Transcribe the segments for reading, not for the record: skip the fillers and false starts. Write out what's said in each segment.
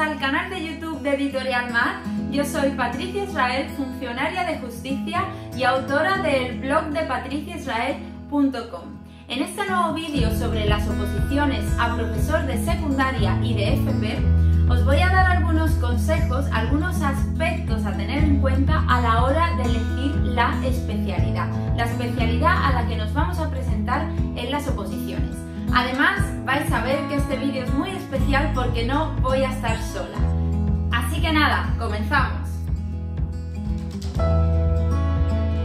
al canal de YouTube de Editorial MAD. Yo soy Patricia Israel, funcionaria de justicia y autora del blog de patriciaisrael.com. En este nuevo vídeo sobre las oposiciones a profesor de secundaria y de FP, os voy a dar algunos consejos, algunos aspectos a tener en cuenta a la hora de elegir la especialidad a la que nos vamos a presentar en las oposiciones. Además, vais a ver que este vídeo es muy especial porque no voy a estar sola. Así que nada, comenzamos.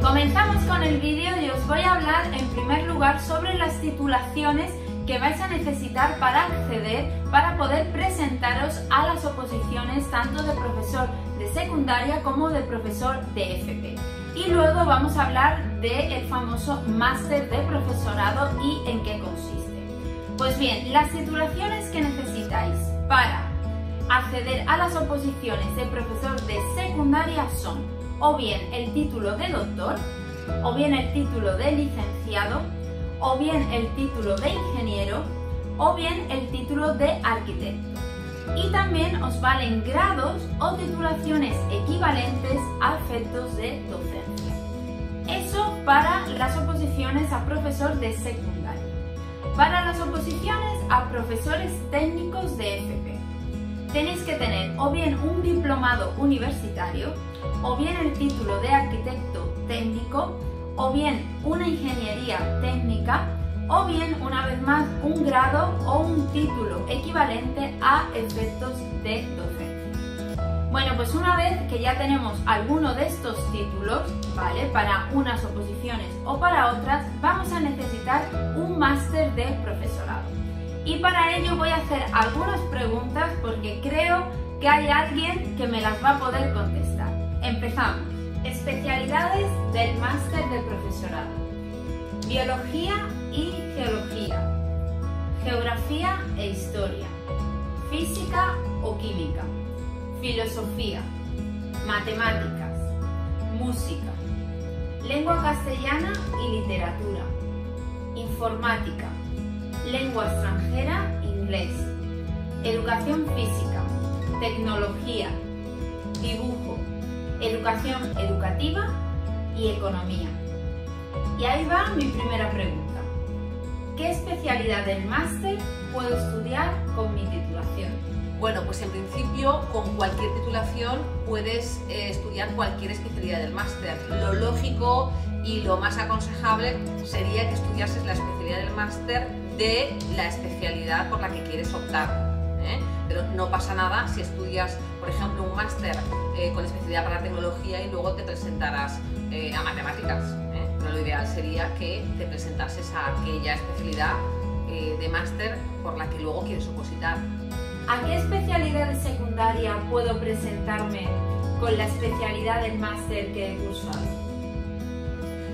Comenzamos con el vídeo y os voy a hablar en primer lugar sobre las titulaciones que vais a necesitar para acceder, para poder presentaros a las oposiciones tanto de profesor de secundaria como de profesor de FP. Y luego vamos a hablar del famoso máster de profesorado y en qué consiste. Pues bien, las titulaciones que necesitáis para acceder a las oposiciones de profesor de secundaria son o bien el título de doctor, o bien el título de licenciado, o bien el título de ingeniero, o bien el título de arquitecto. Y también os valen grados o titulaciones equivalentes a efectos de docencia. Eso para las oposiciones a profesor de secundaria. Para las oposiciones a profesores técnicos de FP, tenéis que tener o bien un diplomado universitario, o bien el título de arquitecto técnico, o bien una ingeniería técnica, o bien, una vez más, un grado o un título equivalente a efectos de docencia. Bueno, pues una vez que ya tenemos alguno de estos títulos, ¿vale?, para unas oposiciones o para otras, vamos a necesitar un máster de profesorado. Y para ello voy a hacer algunas preguntas porque creo que hay alguien que me las va a poder contestar. Empezamos. Especialidades del máster de profesorado: biología y geología, geografía e historia, física o química, filosofía, matemáticas, música, lengua castellana y literatura, informática, lengua extranjera, inglés, educación física, tecnología, dibujo, educación educativa y economía. Y ahí va mi primera pregunta: ¿qué especialidad del máster puedo estudiar con mi titulación? Bueno, pues en principio con cualquier titulación puedes estudiar cualquier especialidad del máster. Lo lógico y lo más aconsejable sería que estudiases la especialidad del máster de la especialidad por la que quieres optar, ¿eh? Pero no pasa nada si estudias, por ejemplo, un máster con especialidad para tecnología y luego te presentarás a matemáticas. Lo ideal sería que te presentases a aquella especialidad de máster por la que luego quieres opositar. ¿A qué especialidad de secundaria puedo presentarme con la especialidad del máster que he cursado?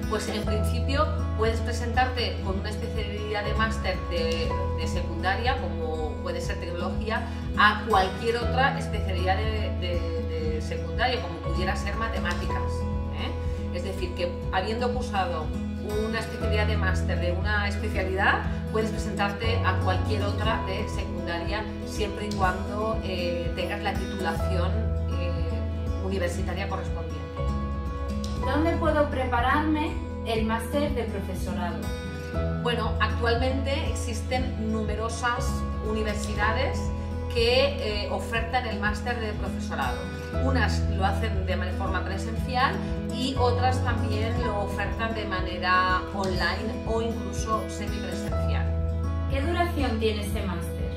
Pues en principio puedes presentarte con una especialidad de máster de secundaria, como puede ser tecnología, a cualquier otra especialidad de secundaria, como pudiera ser matemáticas. Es decir, que habiendo cursado una especialidad de máster de una especialidad, puedes presentarte a cualquier otra de secundaria siempre y cuando tengas la titulación universitaria correspondiente. ¿Dónde puedo prepararme el máster de profesorado? Bueno, actualmente existen numerosas universidades que ofertan el máster de profesorado. Unas lo hacen de forma presencial y otras también lo ofertan de manera online o incluso semipresencial. ¿Qué duración tiene este máster?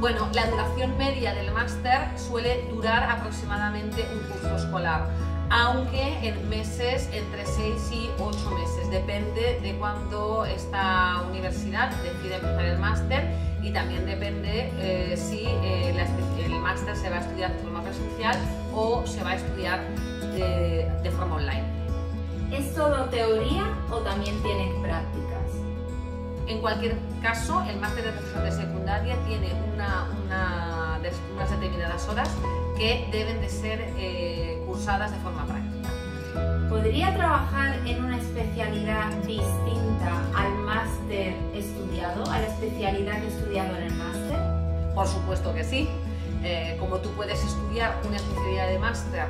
Bueno, la duración media del máster suele durar aproximadamente un curso escolar, aunque en meses, entre 6 y 8 meses, depende de cuándo esta universidad decide empezar el máster y también depende si el máster se va a estudiar de forma presencial o se va a estudiar de forma online. ¿Es todo teoría o también tiene prácticas? En cualquier caso, el máster de profesor de secundaria tiene unas determinadas horas que deben de ser cursadas de forma práctica. ¿Podría trabajar en una especialidad distinta al máster estudiado, a la especialidad que he estudiado en el máster? Por supuesto que sí. como tú puedes estudiar una especialidad de máster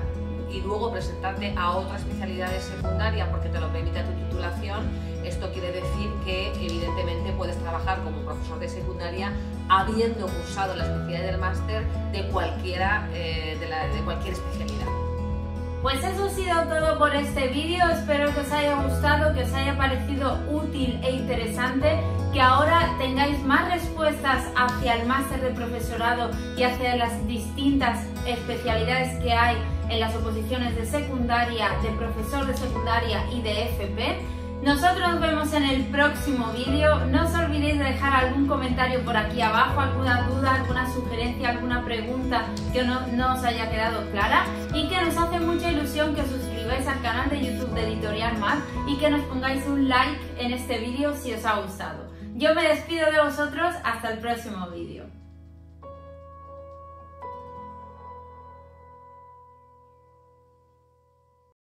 y luego presentarte a otra especialidad de secundaria porque te lo permite tu titulación, esto quiere decir que evidentemente puedes trabajar como profesor de secundaria habiendo cursado la especialidad del máster de cualquier especialidad. Pues eso ha sido todo por este vídeo, espero que os haya gustado, que os haya parecido útil e interesante, que ahora tengáis más respuestas hacia el máster de profesorado y hacia las distintas especialidades que hay en las oposiciones de secundaria, de profesor de secundaria y de FP. Nosotros nos vemos en el próximo vídeo, no os olvidéis de dejar algún comentario por aquí abajo, alguna duda, alguna sugerencia, alguna pregunta que no os haya quedado clara, y que nos hace mucha ilusión que os suscribáis al canal de YouTube de Editorial MAD y que nos pongáis un like en este vídeo si os ha gustado. Yo me despido de vosotros, hasta el próximo vídeo.